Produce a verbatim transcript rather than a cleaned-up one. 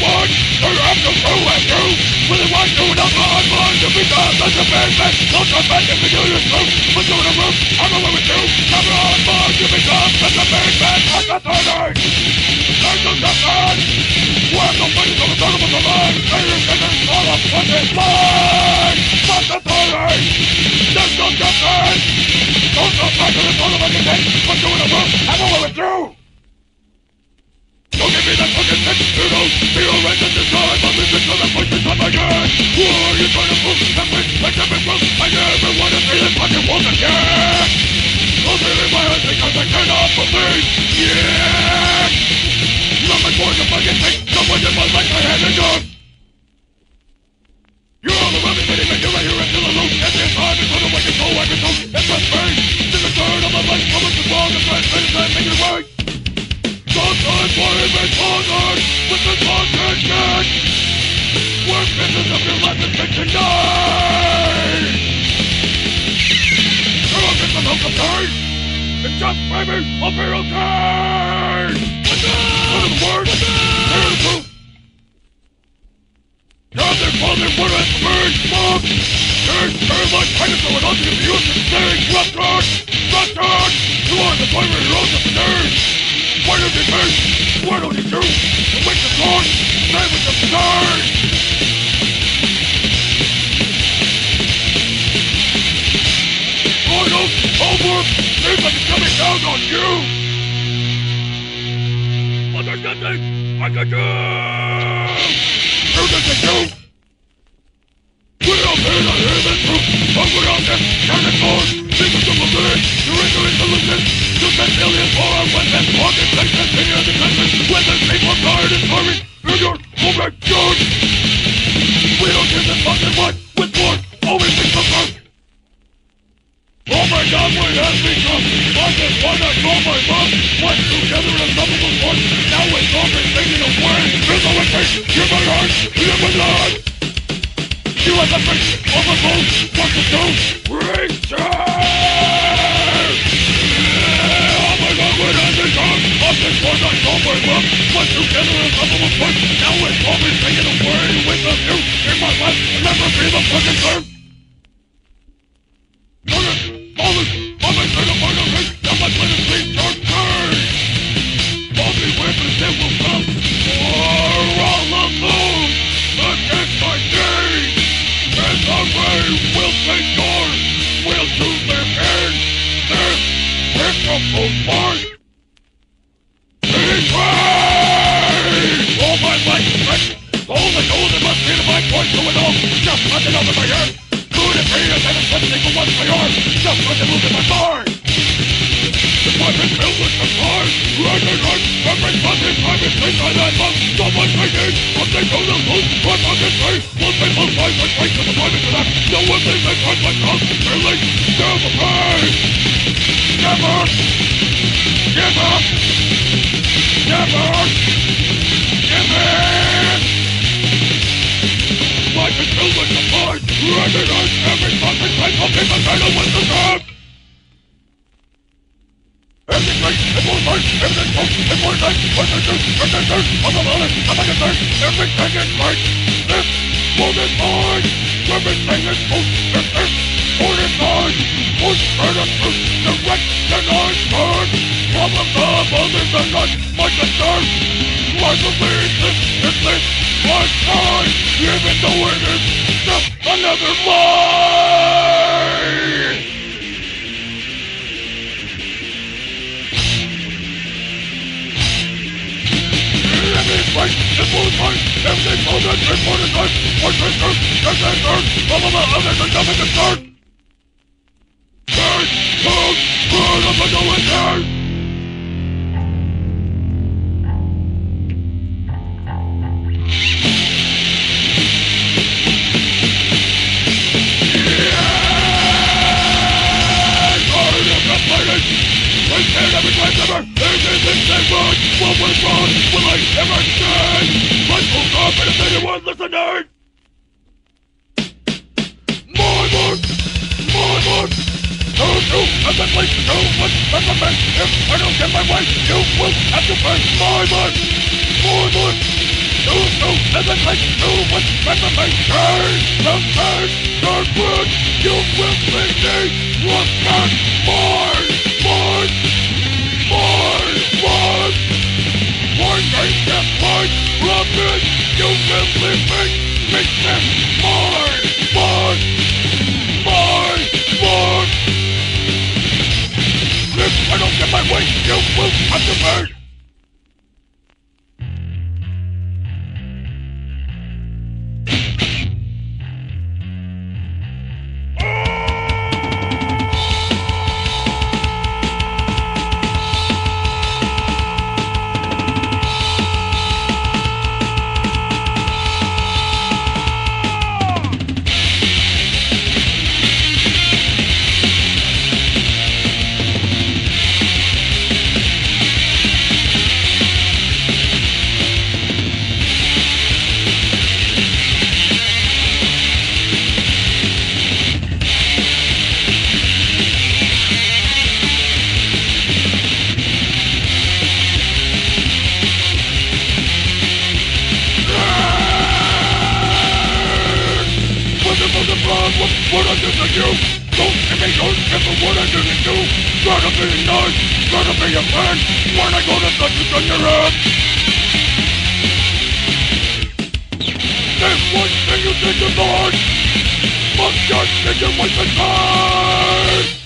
want are after who and you. Really want to not mind mine to be done as a bad man. Don't come back if you do the truth. Put you in a room, I'm away with you. Never on mine to become such a bad man. I'm not learning. Learn to suffer. We're the face of the turn of the line. Later in this all of what is mine. That's the learning. There's no suffering. Don't come back to the soul of a content. Put you in a room, I'm away with you. Don't give me that fucking sense, you know. Be alright at this time, I'm listening to the voices of my head. Who are you trying to prove? That way, like every proof, I never wanna see this fucking world again. I'm feeling my head because I cannot believe, yeah. Not much more than fucking thing, someone in my life I had a job. You're all around me, sitting right here, right here, I'm still alone. At this time, it's all the way you go, I can tell. It's my face, it's the turn of my life. How much is wrong, it's right, but it's not making it right. Sometimes what is it bothered with the consciousness? Worst business of your life is fiction night! You're all just a milk of time! It's just baby, I'll be okay! What are the words? What are the proof? Now they're falling for a strange mom! There's very much kindness going on to the youth and staying ruptured! Ruptured! You are the fire and rose of the what is it first? What do you do? You wake the dawn, stay with the stars! Royals, over, seems like it's coming down on you! But there's nothing I can do! There's nothing to do! We all hear the human truth, but we're all just counting for secrets of a village, surrendering solutions! Ten million more when this fucking thing continues to exist. When this people tired and hurry, you're your overjoyed. We don't give this fucking what with war always makes us hurt. Oh my God, we have become I just wanna call my mom. Went together in a double divorce. Now it's all been taken away. There's no escape. You're my heart. You're my blood. You have a face on the phone. What to do? Reach out. When I become of this world I saw my love. But together as a little punch. Now it's all been taken away with the view in my life. Never be the fucking curve. None of all this I'm a son of my life. Now my blood is bleeding dark turn. All the weapons that will come for all alone against my days. And the way will take yours. We'll choose their hands. Their pitiful part. All my life is wrecked. All the gold that must be to my voice to it all. Just nothing else in my ear. Could it be a seven seven single one in my arm? Just nothing moved in my mind. This life is filled with the stars. Right and right. Every fucking time it's late by that month. Someone I need. Something to the loose. What I can say. One thing most life I trace to the private to that. No one thinks I tried my tongue. Really? Down the pain. Never. Give up. Never. Life is filled with the mind. Recognize every fucking type of people title with the job. Everything great, it's more fun, everything cool, it's more nice. What's the truth, what's the truth, I'm a villain, I'm like a third. Everything is great, this world is mine. Everything is cool, this is all is mine. Push for the truth, direct the nice turn. Problem of others are not my concern. I believe this is this my time, even though it is just another lie. Everything's right, it's all the time, everything's all that, it's all the time. What's this earth, there's that earth, all of the others are nothing to start. There's no good of the going there. What went wrong? Will I ever change? Life will not be if anyone listening! My word! My word! So true as I place so much as a man. If I don't get my way, you will have to pay my word! My word! So no, no, nothing like no one's reformation. The man that would you will be need was not born, born, born, born. For they have born from it, you will be made, make them born, born, born, born. If I don't get my way, you will have to burn. Did you Lord, must just get your wife and